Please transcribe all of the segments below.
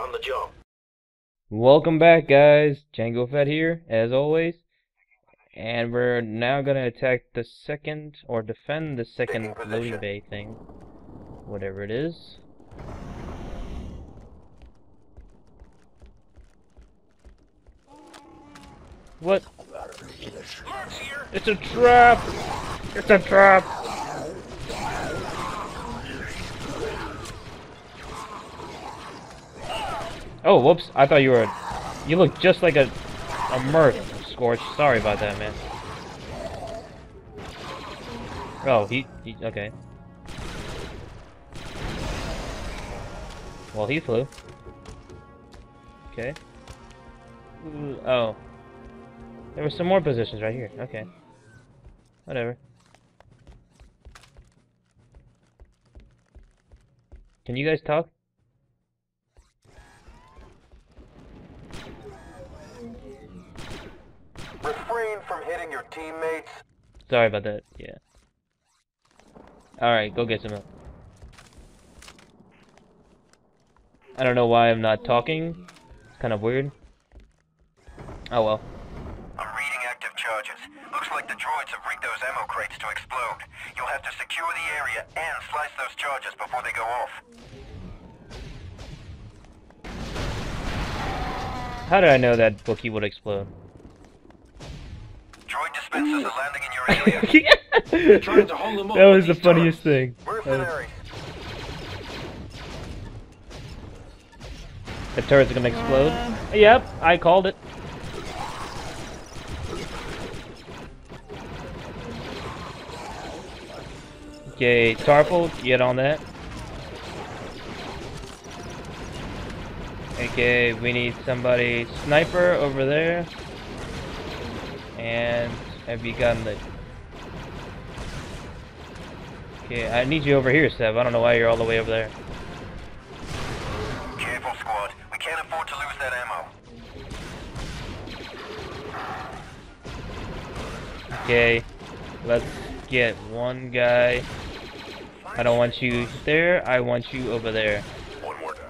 on the job. Welcome back, guys. Django Fett here, as always. And we're now gonna attack the second, or defend the second loading bay thing. Whatever it is. What? It's a trap! It's a trap! Oh, whoops. I thought you were... You look just like a Merc, Scorch. Sorry about that, man. Oh, he... Okay. Well, he flew. Okay. Oh. There were some more positions right here. Okay. Whatever. Can you guys talk? Refrain from hitting your teammates. Sorry about that. Yeah. Alright, go get some help. I don't know why I'm not talking. It's kind of weird. Oh well. I'm reading active charges. Looks like the droids have rigged those ammo crates to explode. You'll have to secure the area and slice those charges before they go off. How did I know that Wookiee would explode? Droid dispensers are landing in your area. You're trying to hold them up. That was the funniest thing. The turrets are gonna explode. Yep, I called it. Okay, Tarfful, get on that. Okay, we need somebody sniper over there. And have you gotten the... Okay, I need you over here, Sev. I don't know why you're all the way over there. Careful, squad. We can't afford to lose that ammo. Okay, let's get one guy. I don't want you there, I want you over there. One more down.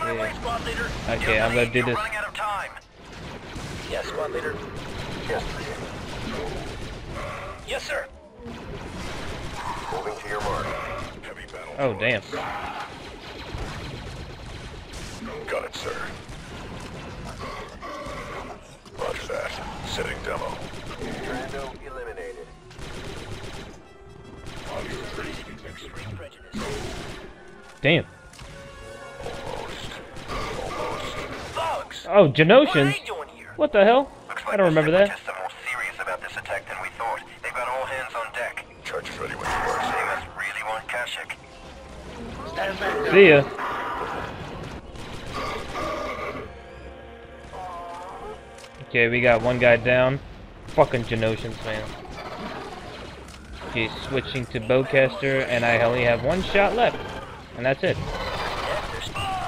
Yeah. Okay, I'm gonna do this. Yes, squad leader. Yes. Yes, sir. Moving to your mark. Heavy battle. Oh, damn. Got it, sir. Roger that. Setting demo. Trando eliminated. Damn. Almost. Thugs. Oh, Geonosians? What the hell? Looks like I don't remember that. Just more serious about this attack than we thought. They've got all hands on deck. Charges ready when you are. They must really want Kashyyyk. Stand back. See ya. Okay, we got one guy down. Fucking Geonosians, man. Okay, switching to Bowcaster, and I only have one shot left. And that's it.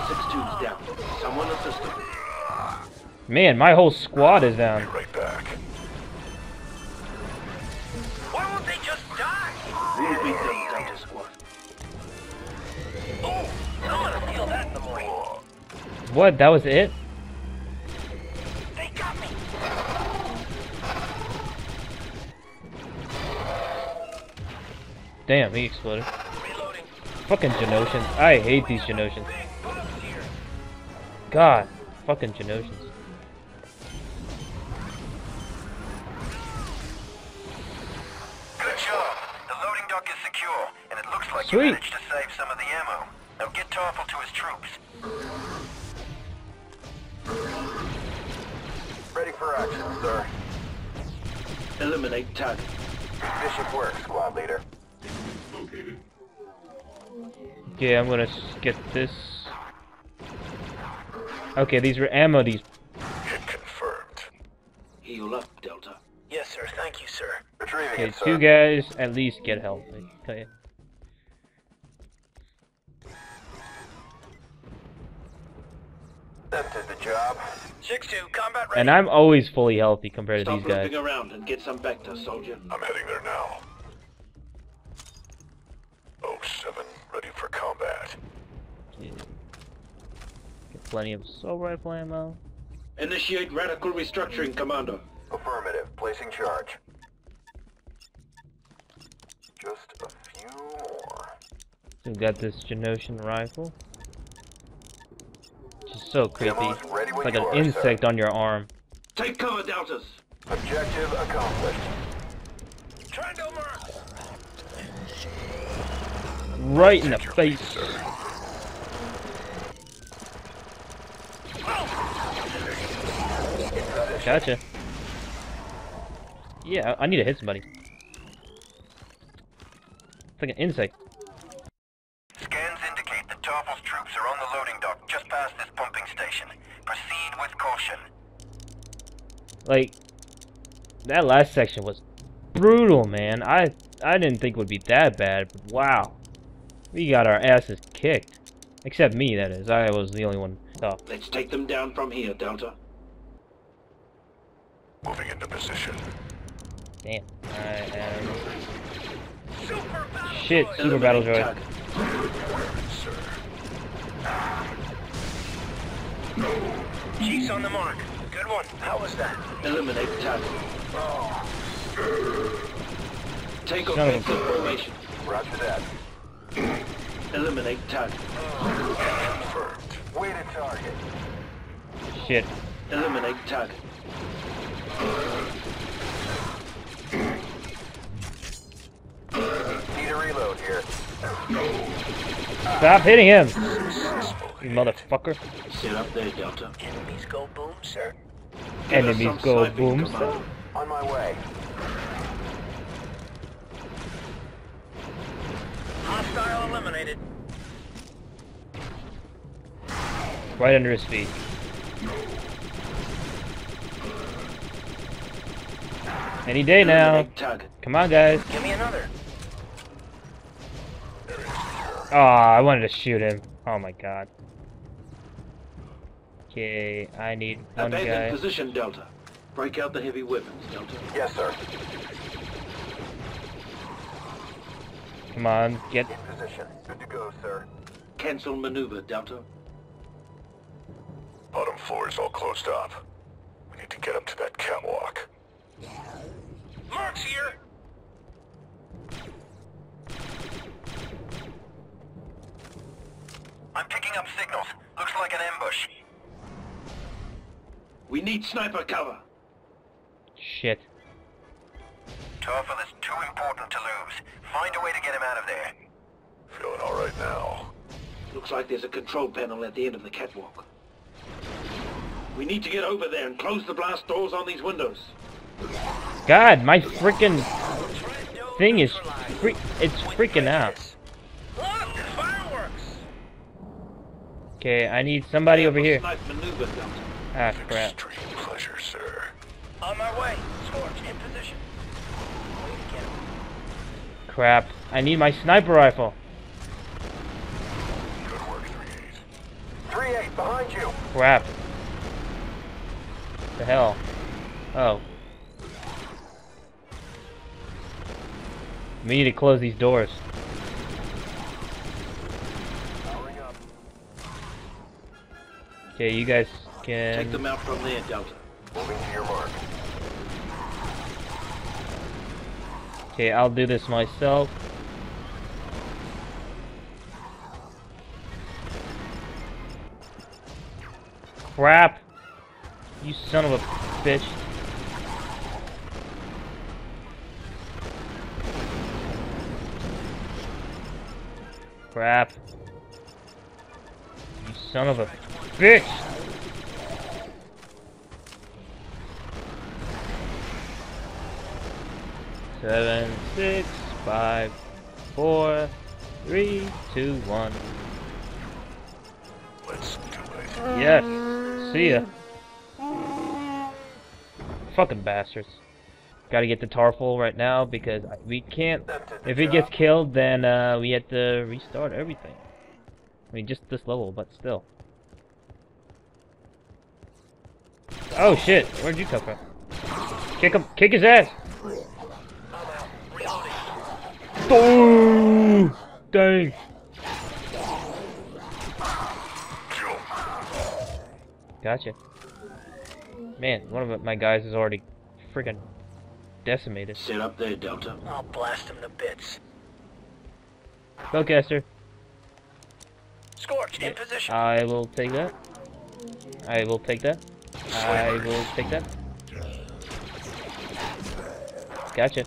Six dudes down. Someone assist them. Man, my whole squad is down. Be right back. Why won't they just die? We'll beat them, Delta Squad. Oh, I want to feel that in the morning. What? That was it? Damn, he exploded. Reloading. Fucking Geonosians. I hate these Geonosians. God, fucking Geonosians. Good job. The loading dock is secure, and it looks like you managed to save some of the ammo. Now get Tarfful to his troops. Ready for action, sir. Eliminate target. Efficient work, squad leader. Okay, I'm gonna get this. Okay, these were ammo. These. Hit confirmed. Heal up, Delta. Yes, sir. Thank you, sir. Retrieving. Okay, two guys at least get help. Okay. That did the job. 6-2, combat ready. And I'm always fully healthy compared to these guys. Stop looking around and get some back to soldier. I'm heading there now. 7, ready for plenty of soul rifle ammo. Initiate radical restructuring, Commander. Affirmative. Placing charge. Just a few more. So we've got this Geonosian rifle. Just so creepy. It's like an insect on your arm. Take cover, Deltas. Objective accomplished. Trend over. Right in the face, sir. Gotcha. Yeah, I need to hit somebody. It's like an insect. Scans indicate that Tarfful's troops are on the loading dock just past this pumping station. Proceed with caution. Like, that last section was brutal, man. I didn't think it would be that bad, but wow. We got our asses kicked. Except me, that is. I was the only one tough. Let's take them down from here, Delta. Moving into position. Damn. I am... Super battle shit, droid. Super battle droid. Jeez on the mark. Good one. How was that? Eliminate target. Oh. Take offensive formation. Roger that. Eliminate target. Way to target. Shit. Eliminate target. Need a reload here. Stop hitting him, you motherfucker. Sit up there, Delta. Enemies go boom, sir. Enemies go boom, sir. On my way. Hostile eliminated. Right under his feet. Any day now. Come on, guys. Give me another. Oh, I wanted to shoot him. Oh my god. Okay, I need one guy. Abandon position, Delta. Break out the heavy weapons, Delta. Yes, sir. Come on, get in position. Good to go, sir. Cancel maneuver, Delta. Bottom floor is all closed up. We need to get up to that catwalk. Mark's here. I'm picking up signals. Looks like an ambush. We need sniper cover. Shit. Tarfful is too important to lose. Find a way to get him out of there. Feeling all right now. Looks like there's a control panel at the end of the catwalk. We need to get over there and close the blast doors on these windows. God, my freaking thing is freaking out. Okay, I need somebody over here. Ah, crap. Pleasure, sir. On my way. Scorch in position. Crap. I need my sniper rifle. Good work, 3-8. 3-8 behind you. Crap. What the hell? Oh. We need to close these doors. Okay, you guys can take them out from there, Delta. Moving to your mark. Okay, I'll do this myself. Crap! You son of a bitch! Crap. You son of a bitch! Seven, 6, 5, 4, 3, 2, 1. Let's do it. Yes! See ya! Fucking bastards. Gotta get the Tarfful right now because we can't. If he gets killed, then we have to restart everything. I mean, just this level, but still. Oh shit! Where'd you come from? Kick him! Kick his ass! Oh, dang! Gotcha. Man, one of my guys is already friggin' decimated. Sit up there, Delta. I'll blast him to bits. Bowcaster. Scorch, in position. I will take that. I will take that. I will take that. Gotcha.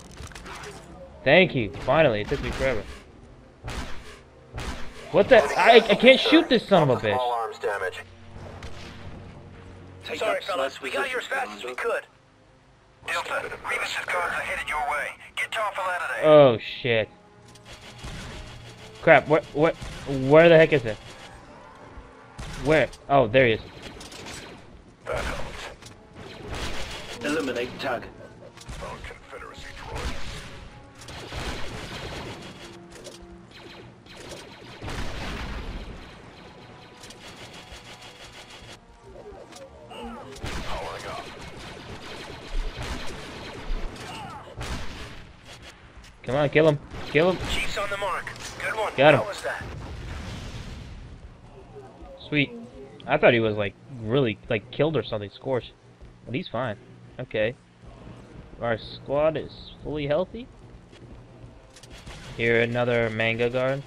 Thank you. Finally, it took me forever. What the? I can't shoot this son of a bitch. All arms damage. Sorry, fellas. We got here as fast as we could. Delta, Remus's guards are headed your way. Get Tarfful out of there. Oh shit. Crap. Where the heck is it? Where? Oh, there he is. Eliminate tug. Confederacy droid. Powering up. Come on, kill him. Kill him. Chief's on the mark. Good one. Got him. What was that? Sweet. I thought he was like really like killed or something, Scorch. But he's fine. Okay. Our squad is fully healthy. Here, another manga guard.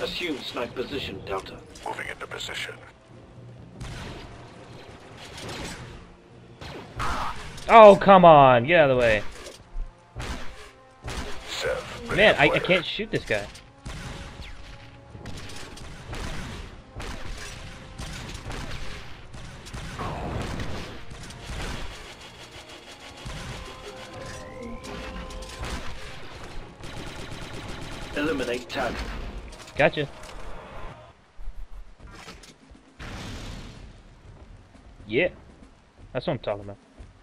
Assume snipe position, Delta. Moving into position. Oh, come on! Get out of the way. Sev, man, I can't shoot this guy. Eliminate tug. Gotcha. Yeah. That's what I'm talking about.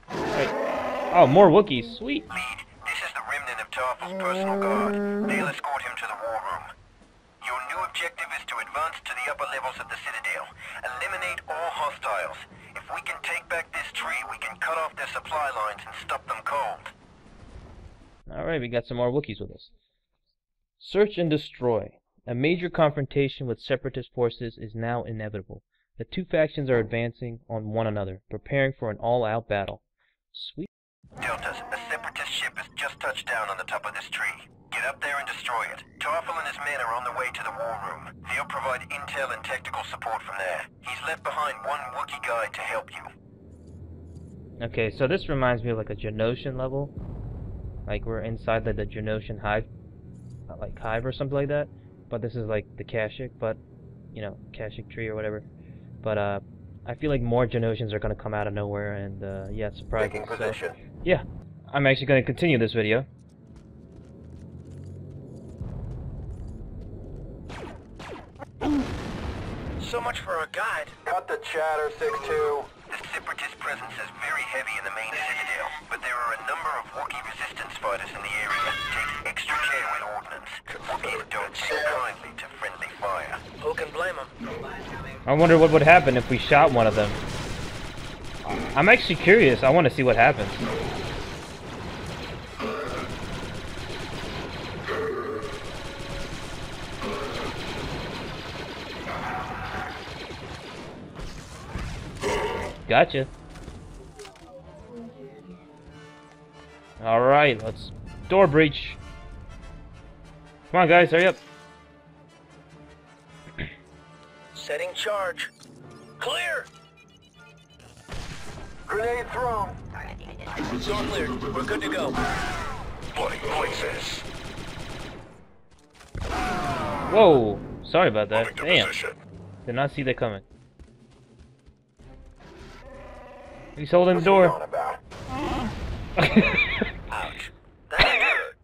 Wait. Oh, more Wookiees. Sweet. Lead. This is the remnant of Tarfful's personal guard. They'll escort him to the war room. Your new objective is to advance to the upper levels of the Citadel. Eliminate all hostiles. If we can take back this tree, we can cut off their supply lines and stop them cold. Alright, we got some more Wookiees with us. Search and destroy. A major confrontation with Separatist forces is now inevitable. The two factions are advancing on one another, preparing for an all-out battle. Sweet. Deltas, a Separatist ship has just touched down on the top of this tree. Get up there and destroy it. Tarfful and his men are on the way to the war room. They'll provide intel and technical support from there. He's left behind one Wookiee guide to help you. Okay, so this reminds me of like a Geonosian level. Like we're inside the Geonosian hive. Like hive or something like that, but this is like the Kashyyyk, but you know, Kashyyyk tree or whatever. But I feel like more Geonosians are gonna come out of nowhere, and yeah, it's surprising. So, yeah, I'm actually gonna continue this video. So much for a guide. Cut the chatter, 6-2. The Separatist presence is very heavy in the main Citadel, but there are a number of Wookiee resistance fighters in the area. Take extra care with ordnance. Wookiees don't take kindly to friendly fire. Who can blame them? I wonder what would happen if we shot one of them. I'm actually curious. I want to see what happens. Gotcha. Alright, let's... Door breach! Come on guys, hurry up! Setting charge. Clear! Grenade thrown! Door clear, we're good to go. Bloody noises. Whoa! Sorry about that. Damn. Did not see that coming. He's holding the door. Ouch.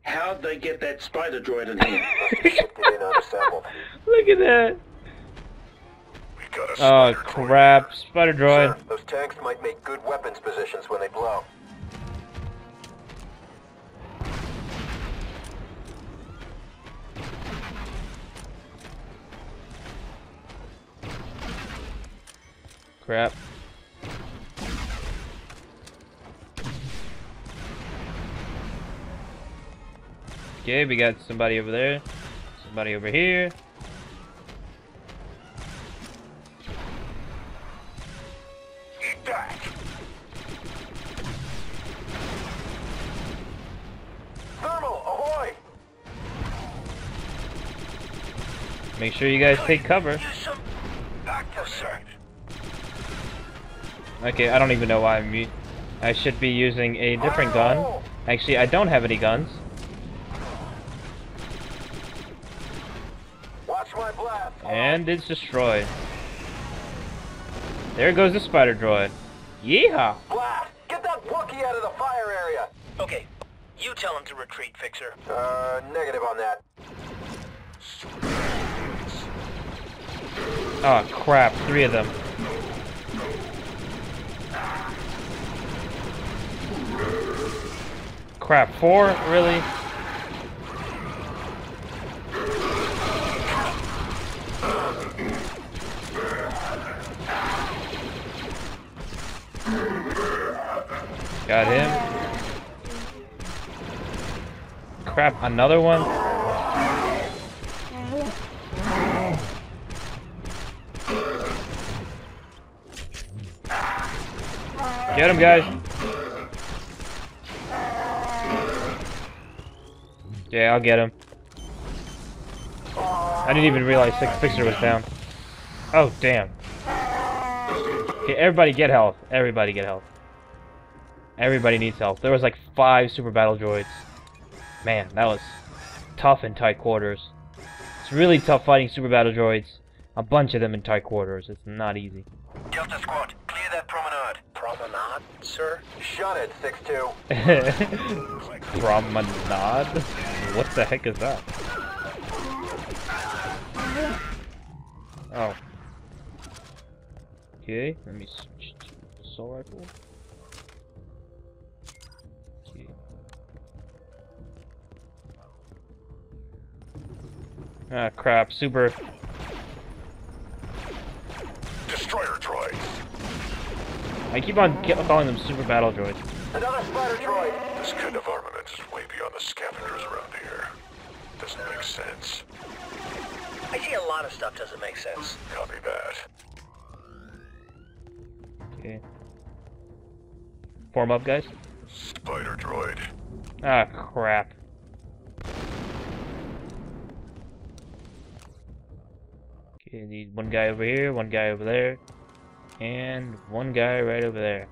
How'd they get that spider droid in here? Look at that. Oh crap, spider droid. Sir, those tanks might make good weapons positions when they blow. Crap. Okay, we got somebody over there, somebody over here. Make sure you guys take cover. Okay, I don't even know why I'm... I should be using a different gun. Actually, I don't have any guns. And it's destroyed. There goes the spider droid. Yeehaw! Blast! Get that Wookiee out of the fire area! Okay, you tell him to retreat, Fixer. Negative on that. Oh crap, 3 of them. Crap, 4? Really? Got him. Crap, another one? Get him, guys. Yeah, I'll get him. I didn't even realize Fixer was down. Oh, damn. Okay, everybody get health. Everybody get health. Everybody needs help. There was like 5 super battle droids. Man, that was tough in tight quarters. It's really tough fighting super battle droids. A bunch of them in tight quarters. It's not easy. Delta Squad, clear that promenade. Promenade, sir? Shut it, 6-2. Promenade? What the heck is that? Oh. Okay, let me switch to Soul Rifle. Ah, crap, super. Destroyer droids. I keep on calling them super battle droids. Another spider droid! This kind of armament is way beyond the scavengers around here. Doesn't make sense. I see a lot of stuff doesn't make sense. Copy that. Okay. Form up, guys. Spider droid. Ah, crap. You need one guy over here, one guy over there, and one guy right over there.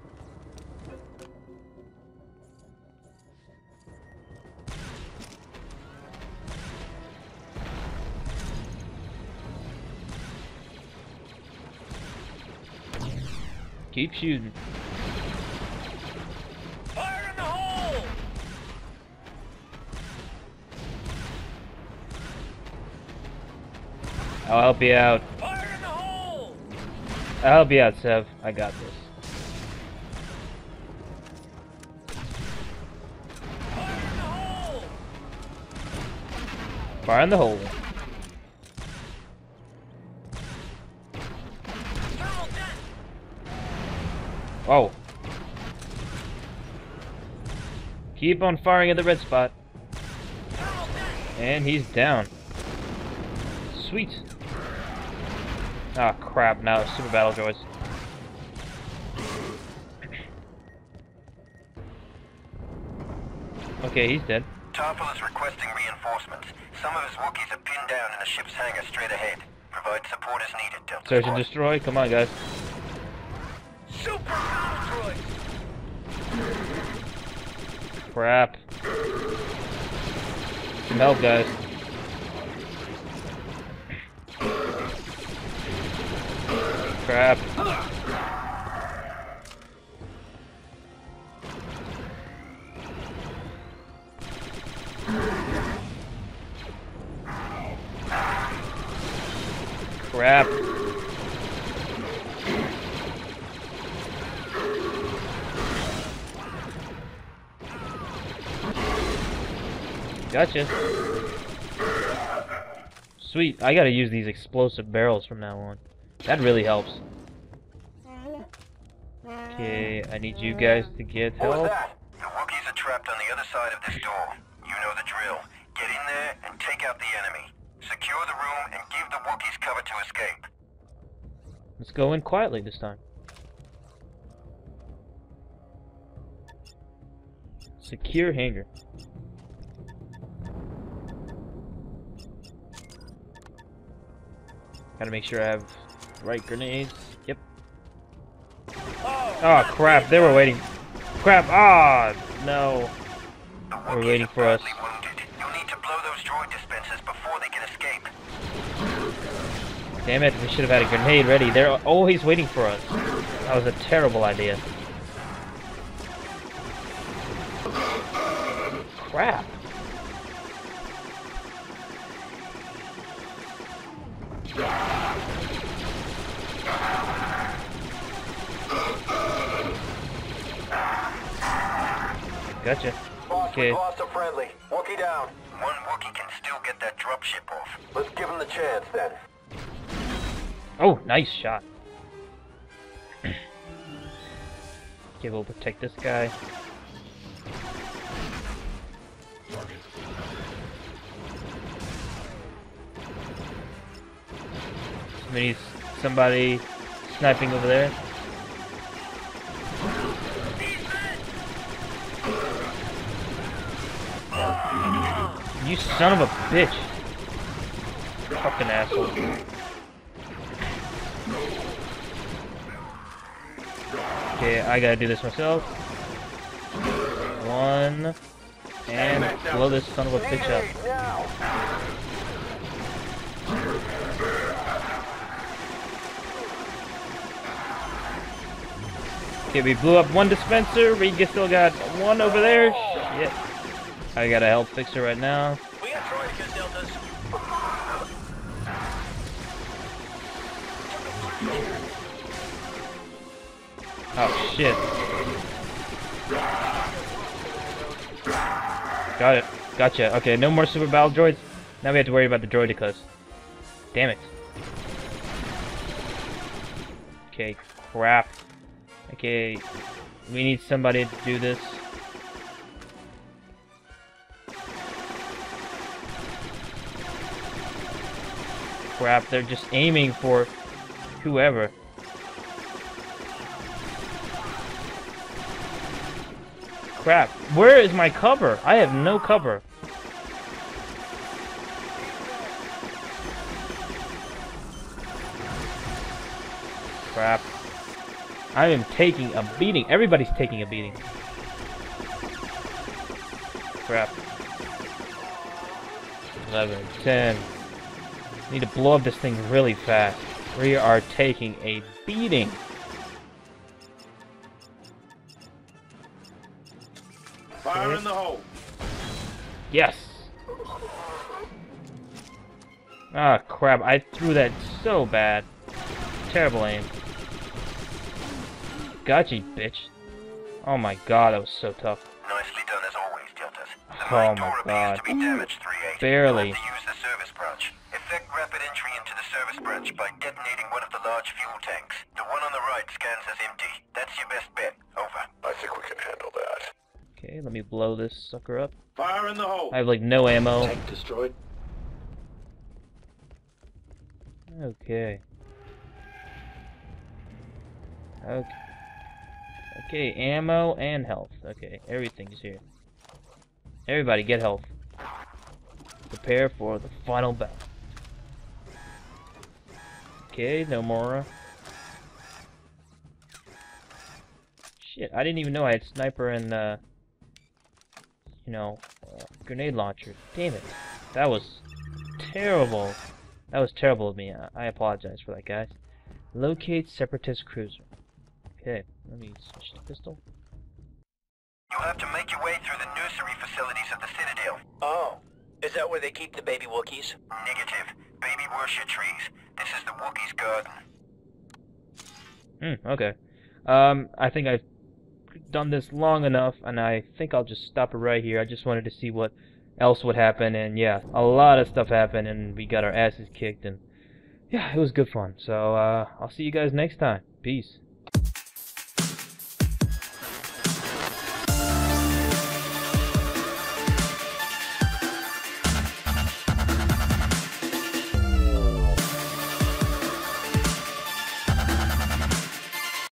Keep shooting. Fire in the hole! I'll help you out. Fire in the hole! I'll help you out, Sev. I got this. Fire in the hole! Fire in the hole. Oh. Keep on firing at the red spot. And he's down. Sweet. Ah, oh, crap, now it's super battle droids. Okay, he's dead. Tarpal is requesting reinforcements. Some of his Wookiees are pinned down in the ship's hangar straight ahead. Provide support as needed, Delta Search Squad. And destroy? Come on, guys. Super battle droids! Crap. Some help, guys. Crap. Crap. Gotcha. Sweet. I gotta use these explosive barrels from now on. That really helps. Okay, I need you guys to get help. What was that? The Wookiees are trapped on the other side of this door. You know the drill. Get in there and take out the enemy. Secure the room and give the Wookiees cover to escape. Let's go in quietly this time. Secure hangar. Gotta make sure I have the right grenades. Yep. Oh crap, they were waiting. Crap, ah, no. They were waiting for us. You'll need to blow those droid dispensers before they can escape. Damn it, we should have had a grenade ready. They're always waiting for us. That was a terrible idea. Crap. Gotcha. Boss, okay. We lost a friendly. Wookiee down. One Wookiee can still get that dropship off. Let's give him the chance then. Oh, nice shot. Okay, we'll protect this guy. Somebody sniping over there. You son of a bitch. Fucking asshole. Okay, I gotta do this myself. One. And blow this son of a bitch up. Okay, we blew up one dispenser. We still got one over there. Shit. I gotta help fix it right now. We got droideka deltas. Oh shit. Got it. Gotcha. Okay, no more super battle droids. Now we have to worry about the droidekas. Damn it. Okay, crap. Okay, we need somebody to do this. Crap, they're just aiming for whoever. Crap, where is my cover? I have no cover. Crap. I am taking a beating. Everybody's taking a beating. Crap. 11, 10. Need to blow up this thing really fast. We are taking a beating. Fire in the hole. Yes. Ah, crap. I threw that so bad. Terrible aim. Gotcha, bitch. Oh my god, that was so tough. Nicely done as always, Deltas. The main door appears to be damaged, 3-8. Barely. You'll have to use the service branch. Effect rapid entry into the service branch by detonating one of the large fuel tanks. The one on the right scans as empty. That's your best bet. Over. I think we can handle that. Okay, let me blow this sucker up. Fire in the hole! I have like no ammo. Tank destroyed. Okay. Okay. Okay, ammo and health. Okay, everything's here. Everybody get health. Prepare for the final battle. Okay, no more. Shit, I didn't even know I had sniper and, grenade launcher. Damn it. That was terrible. That was terrible of me. I apologize for that, guys. Locate Separatist cruiser. Okay, let me switch the pistol. You'll have to make your way through the nursery facilities of the Citadel. Oh, is that where they keep the baby Wookiees? Negative. Baby worship trees. This is the Wookiees' garden. Okay. I think I've done this long enough, and I think I'll just stop it right here. I just wanted to see what else would happen, and yeah, a lot of stuff happened, and we got our asses kicked, and yeah, it was good fun. So, I'll see you guys next time. Peace.